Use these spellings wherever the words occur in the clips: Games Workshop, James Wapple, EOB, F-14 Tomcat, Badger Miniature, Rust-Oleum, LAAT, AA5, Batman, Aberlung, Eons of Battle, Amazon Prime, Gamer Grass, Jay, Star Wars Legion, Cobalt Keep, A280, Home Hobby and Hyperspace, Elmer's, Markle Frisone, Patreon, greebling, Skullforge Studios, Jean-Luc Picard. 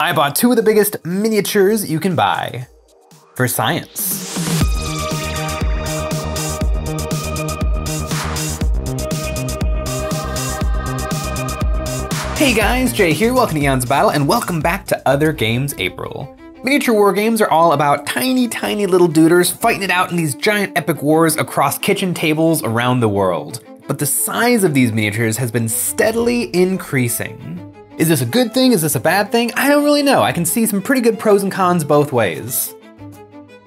I bought two of the biggest miniatures you can buy for science. Hey guys, Jay here, welcome to Eons of Battle and welcome back to Other Games April. Miniature war games are all about tiny little duders fighting it out in these giant epic wars across kitchen tables around the world. But the size of these miniatures has been steadily increasing. Is this a good thing? Is this a bad thing? I don't really know. I can see some pretty good pros and cons both ways.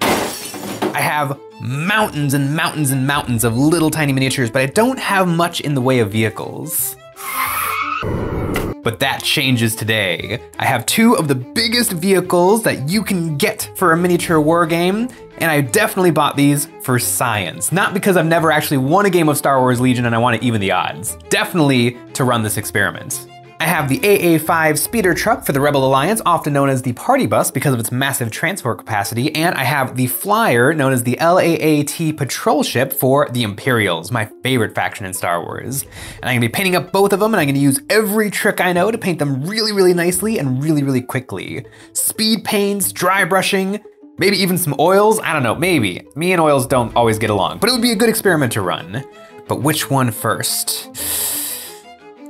I have mountains and mountains and mountains of little tiny miniatures, but I don't have much in the way of vehicles. But that changes today. I have two of the biggest vehicles that you can get for a miniature war game, and I definitely bought these for science. Not because I've never actually won a game of Star Wars Legion and I want to even the odds. Definitely to run this experiment. I have the AA5 speeder truck for the Rebel Alliance, often known as the party bus because of its massive transport capacity, and I have the flyer known as the LAAT patrol ship for the Imperials, my favorite faction in Star Wars. And I'm gonna be painting up both of them, and I'm gonna use every trick I know to paint them really nicely and really quickly. Speed paints, dry brushing, maybe even some oils, I don't know, maybe. Me and oils don't always get along, but it would be a good experiment to run. But which one first?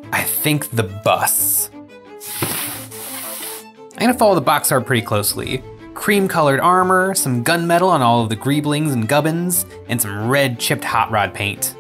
I think the bus. I'm gonna follow the box art pretty closely. Cream colored armor, some gunmetal on all of the greeblings and gubbins, and some red chipped hot rod paint.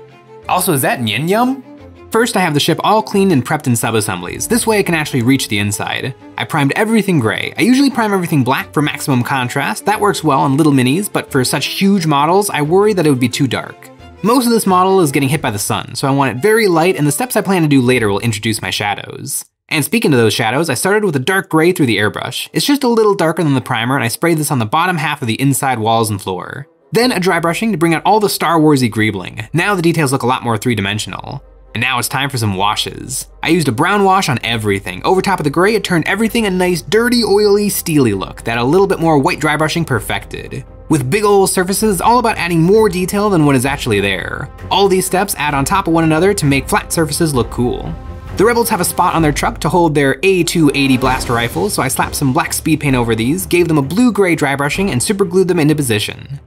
Also, is that yin yum? First, I have the ship all cleaned and prepped in sub-assemblies. This way I can actually reach the inside. I primed everything gray. I usually prime everything black for maximum contrast. That works well on little minis, but for such huge models, I worry that it would be too dark. Most of this model is getting hit by the sun, so I want it very light, and the steps I plan to do later will introduce my shadows. And speaking of those shadows, I started with a dark gray through the airbrush. It's just a little darker than the primer, and I sprayed this on the bottom half of the inside walls and floor. Then a dry brushing to bring out all the Star Warsy greebling. Now the details look a lot more three-dimensional. And now it's time for some washes. I used a brown wash on everything. Over top of the gray, it turned everything a nice dirty, oily, steely look that a little bit more white dry brushing perfected. With big ol' surfaces, it's all about adding more detail than what is actually there. All these steps add on top of one another to make flat surfaces look cool. The Rebels have a spot on their truck to hold their A280 blaster rifles, so I slapped some black speed paint over these, gave them a blue-gray dry brushing, and super glued them into position.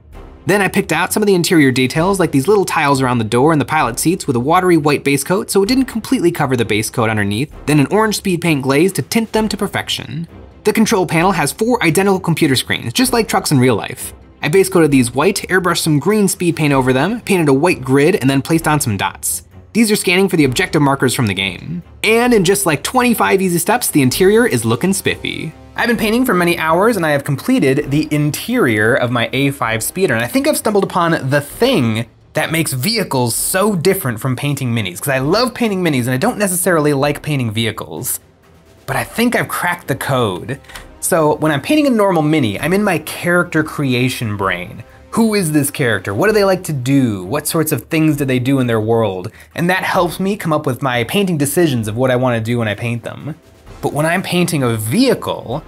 Then I picked out some of the interior details, like these little tiles around the door and the pilot seats with a watery white base coat, so it didn't completely cover the base coat underneath, then an orange speed paint glaze to tint them to perfection. The control panel has four identical computer screens, just like trucks in real life. I base coated these white, airbrushed some green speed paint over them, painted a white grid, and then placed on some dots. These are scanning for the objective markers from the game. And in just like 25 easy steps, the interior is looking spiffy. I've been painting for many hours and I have completed the interior of my A5 speeder, and I think I've stumbled upon the thing that makes vehicles so different from painting minis, because I love painting minis and I don't necessarily like painting vehicles. But I think I've cracked the code. So when I'm painting a normal mini, I'm in my character creation brain. Who is this character? What do they like to do? What sorts of things do they do in their world? And that helps me come up with my painting decisions of what I want to do when I paint them. But when I'm painting a vehicle,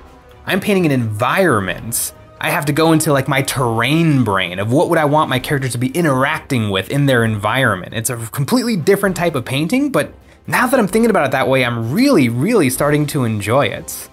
I'm painting an environment. I have to go into like my terrain brain of what would I want my characters to be interacting with in their environment. It's a completely different type of painting, but now that I'm thinking about it that way, I'm really starting to enjoy it.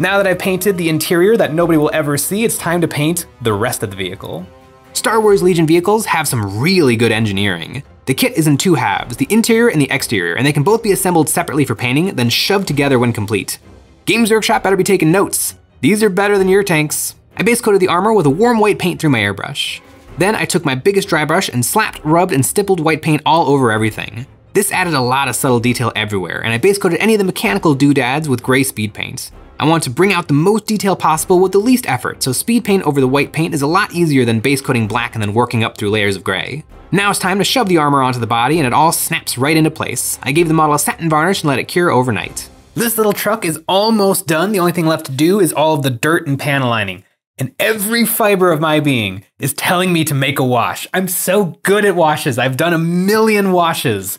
Now that I've painted the interior that nobody will ever see, it's time to paint the rest of the vehicle. Star Wars Legion vehicles have some really good engineering. The kit is in two halves, the interior and the exterior, and they can both be assembled separately for painting, then shoved together when complete. Games Workshop better be taking notes. These are better than your tanks. I base coated the armor with a warm white paint through my airbrush. Then I took my biggest dry brush and slapped, rubbed, and stippled white paint all over everything. This added a lot of subtle detail everywhere, and I base coated any of the mechanical doodads with gray speed paint. I want to bring out the most detail possible with the least effort, so speed paint over the white paint is a lot easier than base coating black and then working up through layers of gray. Now it's time to shove the armor onto the body and it all snaps right into place. I gave the model a satin varnish and let it cure overnight. This little truck is almost done. The only thing left to do is all of the dirt and panel lining. And every fiber of my being is telling me to make a wash. I'm so good at washes. I've done a million washes.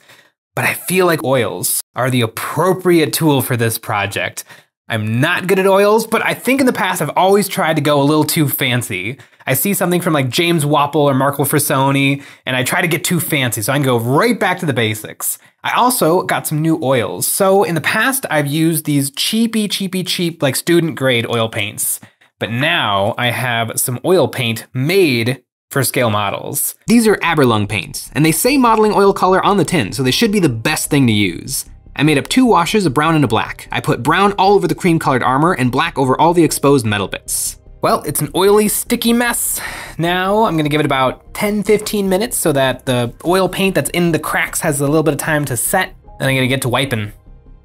But I feel like oils are the appropriate tool for this project. I'm not good at oils, but I think in the past I've always tried to go a little too fancy. I I see something from like James Wapple or Markle Frisone, and I try to get too fancy, so I can go right back to the basics. I also got some new oils. So in the past, I've used these cheap, like student grade oil paints, but now I have some oil paint made for scale models. These are Aberlung paints, and they say modeling oil color on the tin, so they should be the best thing to use. I made up two washes, a brown and a black. I put brown all over the cream colored armor and black over all the exposed metal bits. Well, it's an oily, sticky mess. Now I'm gonna give it about 10-15 minutes so that the oil paint that's in the cracks has a little bit of time to set. Then I'm gonna get to wiping.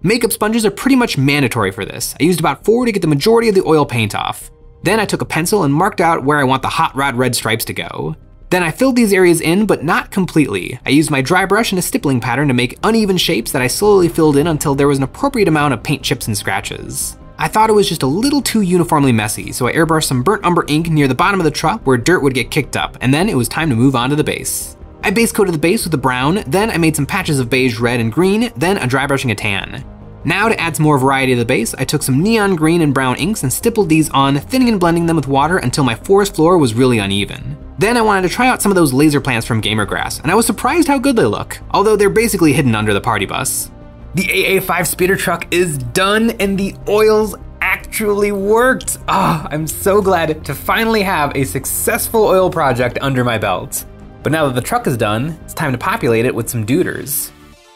Makeup sponges are pretty much mandatory for this. I used about 4 to get the majority of the oil paint off. Then I took a pencil and marked out where I want the hot rod red stripes to go. Then I filled these areas in, but not completely. I used my dry brush and a stippling pattern to make uneven shapes that I slowly filled in until there was an appropriate amount of paint chips and scratches. I thought it was just a little too uniformly messy, so I airbrushed some burnt umber ink near the bottom of the truck where dirt would get kicked up, and then it was time to move on to the base. I base coated the base with the brown, then I made some patches of beige, red, and green, then a dry brush and a tan. Now to add some more variety to the base, I took some neon green and brown inks and stippled these on, thinning and blending them with water until my forest floor was really uneven. Then I wanted to try out some of those laser plants from Gamer Grass, and I was surprised how good they look, although they're basically hidden under the party bus. The AA5 speeder truck is done, and the oils actually worked. Ah, I'm so glad to finally have a successful oil project under my belt. But now that the truck is done, it's time to populate it with some duders.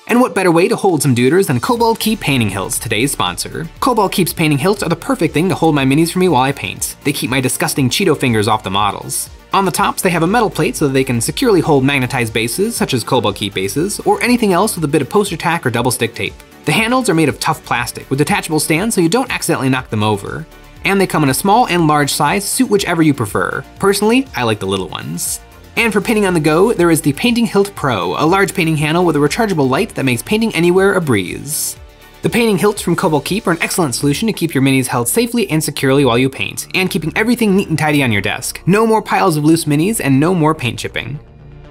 And what better way to hold some duders than Cobalt Keep Painting Hilts, today's sponsor. Cobalt Keep's painting hilts are the perfect thing to hold my minis for me while I paint. They keep my disgusting Cheeto fingers off the models. On the tops, they have a metal plate so that they can securely hold magnetized bases, such as Cobalt Keep bases, or anything else with a bit of poster tack or double stick tape. The handles are made of tough plastic with detachable stands so you don't accidentally knock them over. And they come in a small and large size, suit whichever you prefer. Personally, I like the little ones. And for painting on the go, there is the Painting Hilt Pro, a large painting handle with a rechargeable light that makes painting anywhere a breeze. The painting hilts from Cobalt Keep are an excellent solution to keep your minis held safely and securely while you paint, and keeping everything neat and tidy on your desk. No more piles of loose minis and no more paint chipping.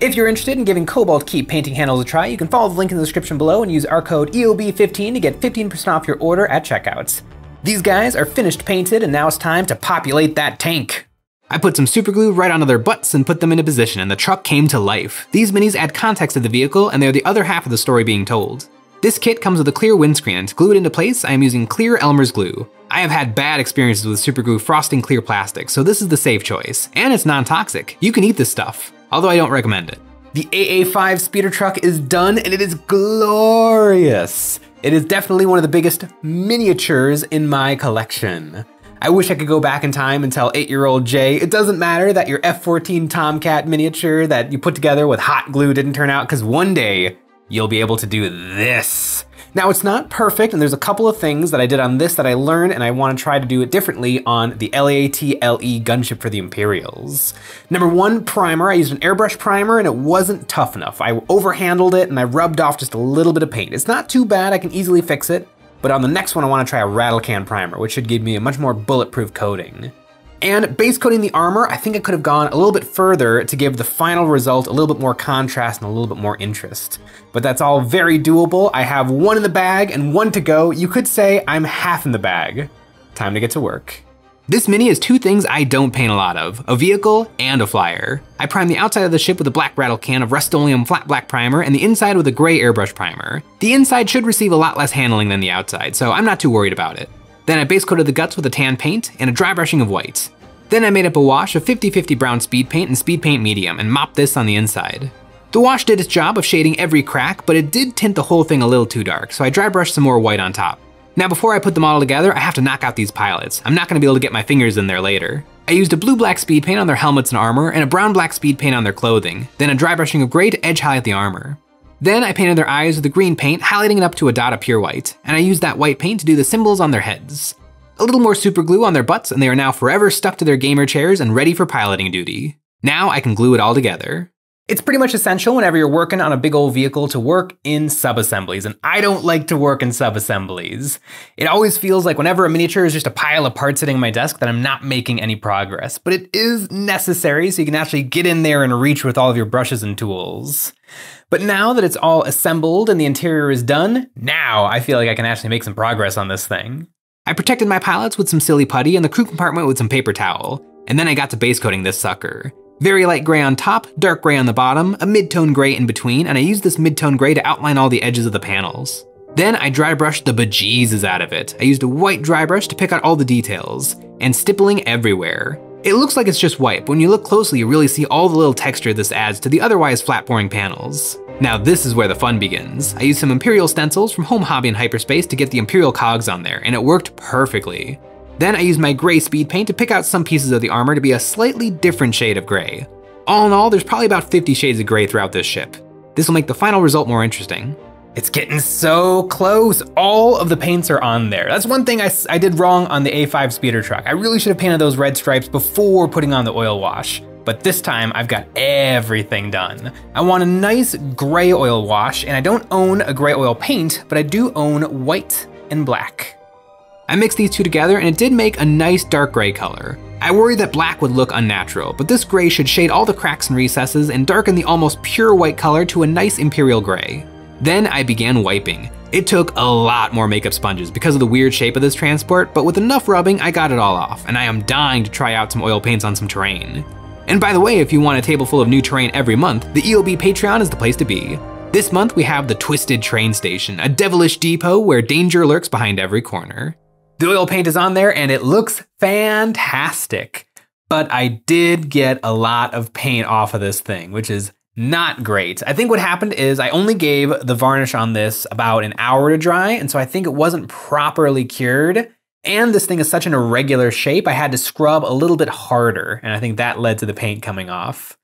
If you're interested in giving Cobalt Keep painting handles a try, you can follow the link in the description below and use our code EOB15 to get 15% off your order at checkout. These guys are finished painted, and now it's time to populate that tank. I put some super glue right onto their butts and put them into position, and the truck came to life. These minis add context to the vehicle, and they're the other half of the story being told. This kit comes with a clear windscreen, and to glue it into place, I am using clear Elmer's glue. I have had bad experiences with super glue frosting clear plastic, so this is the safe choice. And it's non-toxic. You can eat this stuff, although I don't recommend it. The AA5 speeder truck is done, and it is glorious. It is definitely one of the biggest miniatures in my collection. I wish I could go back in time and tell 8-year-old Jay, it doesn't matter that your F-14 Tomcat miniature that you put together with hot glue didn't turn out, because one day you'll be able to do this. Now, it's not perfect, and there's a couple of things that I did on this that I learned, and I want to try to do it differently on the LAAT LE gunship for the Imperials. Number one, primer. I used an airbrush primer, and it wasn't tough enough. I overhandled it, and I rubbed off just a little bit of paint. It's not too bad. I can easily fix it. But on the next one, I want to try a rattle can primer, which should give me a much more bulletproof coating. And base coating the armor, I think I could have gone a little bit further to give the final result a little bit more contrast and a little bit more interest. But that's all very doable. I have one in the bag and one to go. You could say I'm half in the bag. Time to get to work. This mini is two things I don't paint a lot of, a vehicle and a flyer. I primed the outside of the ship with a black rattle can of Rust-Oleum flat black primer and the inside with a gray airbrush primer. The inside should receive a lot less handling than the outside, so I'm not too worried about it. Then I base coated the guts with a tan paint and a dry brushing of white. Then I made up a wash of 50/50 brown speed paint and speed paint medium and mopped this on the inside. The wash did its job of shading every crack, but it did tint the whole thing a little too dark, so I dry brushed some more white on top. Now, before I put the model together, I have to knock out these pilots. I'm not gonna be able to get my fingers in there later. I used a blue-black speed paint on their helmets and armor, and a brown-black speed paint on their clothing, then a dry brushing of gray to edge highlight the armor. Then I painted their eyes with a green paint, highlighting it up to a dot of pure white, and I used that white paint to do the symbols on their heads. A little more super glue on their butts, and they are now forever stuck to their gamer chairs and ready for piloting duty. Now I can glue it all together. It's pretty much essential whenever you're working on a big old vehicle to work in sub-assemblies, and I don't like to work in sub-assemblies. It always feels like whenever a miniature is just a pile of parts sitting on my desk that I'm not making any progress, but it is necessary so you can actually get in there and reach with all of your brushes and tools. But now that it's all assembled and the interior is done, now I feel like I can actually make some progress on this thing. I protected my pilots with some silly putty and the crew compartment with some paper towel. and then I got to base coating this sucker. Very light gray on top, dark gray on the bottom, a mid-tone gray in between, and I used this mid-tone gray to outline all the edges of the panels. Then I dry brushed the bejesus out of it. I used a white dry brush to pick out all the details, and stippling everywhere. It looks like it's just white, but when you look closely you really see all the little texture this adds to the otherwise flat pouring panels. Now this is where the fun begins. I used some Imperial stencils from Home Hobby and Hyperspace to get the Imperial cogs on there, and it worked perfectly. Then I used my gray speed paint to pick out some pieces of the armor to be a slightly different shade of gray. All in all, there's probably about 50 shades of gray throughout this ship. This will make the final result more interesting. It's getting so close. All of the paints are on there. That's one thing I did wrong on the A5 speeder truck. I really should have painted those red stripes before putting on the oil wash. But this time I've got everything done. I want a nice gray oil wash, and I don't own a gray oil paint, but I do own white and black. I mixed these two together and it did make a nice dark gray color. I worried that black would look unnatural, but this gray should shade all the cracks and recesses and darken the almost pure white color to a nice imperial gray. Then I began wiping. It took a lot more makeup sponges because of the weird shape of this transport, but with enough rubbing, I got it all off, and I am dying to try out some oil paints on some terrain. And by the way, if you want a table full of new terrain every month, the EOB Patreon is the place to be. This month we have the Twisted Train Station, a devilish depot where danger lurks behind every corner. The oil paint is on there and it looks fantastic. But I did get a lot of paint off of this thing, which is not great. I think what happened is I only gave the varnish on this about an hour to dry, and so I think it wasn't properly cured. And this thing is such an irregular shape, I had to scrub a little bit harder, and I think that led to the paint coming off.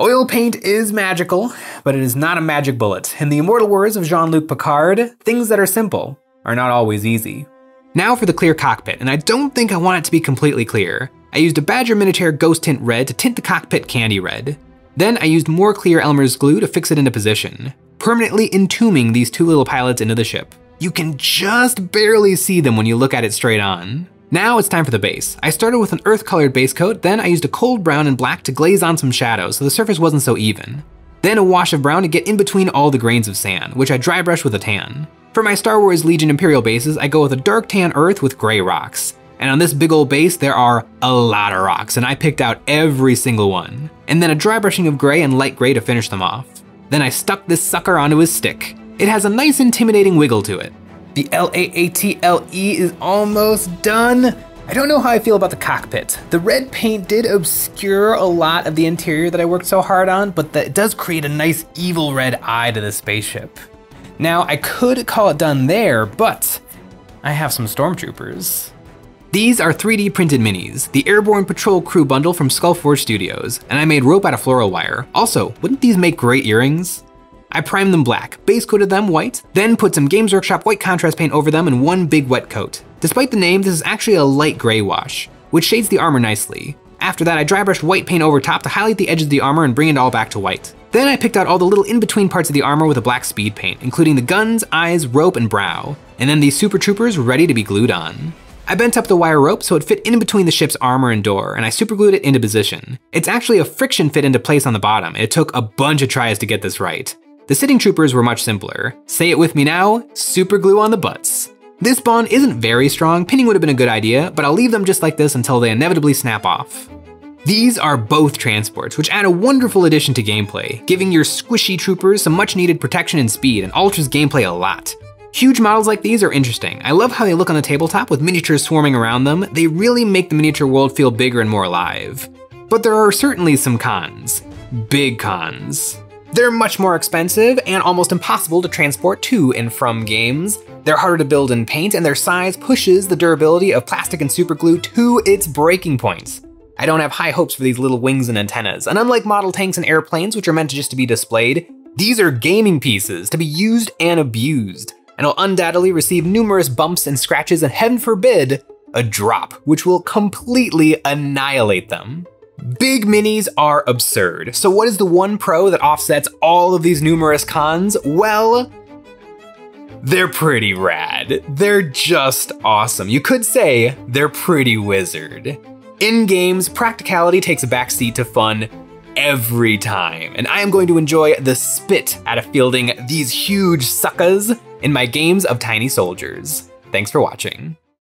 Oil paint is magical, but it is not a magic bullet. In the immortal words of Jean-Luc Picard, things that are simple are not always easy. Now for the clear cockpit, and I don't think I want it to be completely clear. I used a Badger Miniature Ghost Tint Red to tint the cockpit candy red. Then I used more clear Elmer's glue to fix it into position, permanently entombing these two little pilots into the ship. You can just barely see them when you look at it straight on. Now it's time for the base. I started with an earth-colored base coat, then I used a cold brown and black to glaze on some shadows so the surface wasn't so even. Then a wash of brown to get in between all the grains of sand, which I dry brushed with a tan. For my Star Wars Legion Imperial bases, I go with a dark tan earth with gray rocks. And on this big old base, there are a lot of rocks, and I picked out every single one. And then a dry brushing of gray and light gray to finish them off. Then I stuck this sucker onto his stick. It has a nice intimidating wiggle to it. The LAAT LE is almost done. I don't know how I feel about the cockpit. The red paint did obscure a lot of the interior that I worked so hard on, but that does create a nice evil red eye to the spaceship. Now I could call it done there, but I have some stormtroopers. These are 3D printed minis, the Airborne Patrol Crew bundle from Skullforge Studios, and I made rope out of floral wire. Also, wouldn't these make great earrings? I primed them black, base coated them white, then put some Games Workshop white contrast paint over them in one big wet coat. Despite the name, this is actually a light gray wash, which shades the armor nicely. After that, I dry brushed white paint over top to highlight the edge of the armor and bring it all back to white. Then I picked out all the little in-between parts of the armor with a black speed paint, including the guns, eyes, rope, and brow. And then these super troopers were ready to be glued on. I bent up the wire rope so it fit in between the ship's armor and door, and I superglued it into position. It's actually a friction fit into place on the bottom, and it took a bunch of tries to get this right. The sitting troopers were much simpler. Say it with me now, super glue on the butts. This bond isn't very strong, pinning would have been a good idea, but I'll leave them just like this until they inevitably snap off. These are both transports, which add a wonderful addition to gameplay, giving your squishy troopers some much needed protection and speed, and alters gameplay a lot. Huge models like these are interesting. I love how they look on the tabletop with miniatures swarming around them. They really make the miniature world feel bigger and more alive. But there are certainly some cons. Big cons. They're much more expensive and almost impossible to transport to and from games. They're harder to build and paint, and their size pushes the durability of plastic and superglue to its breaking points. I don't have high hopes for these little wings and antennas, and unlike model tanks and airplanes, which are meant just to be displayed, these are gaming pieces to be used and abused, and will undoubtedly receive numerous bumps and scratches and, heaven forbid, a drop, which will completely annihilate them. Big minis are absurd. So what is the one pro that offsets all of these numerous cons? Well, they're pretty rad. They're just awesome. You could say they're pretty wizard. In games, practicality takes a backseat to fun every time, and I am going to enjoy the spit out of fielding these huge suckas in my games of tiny soldiers. Thanks for watching.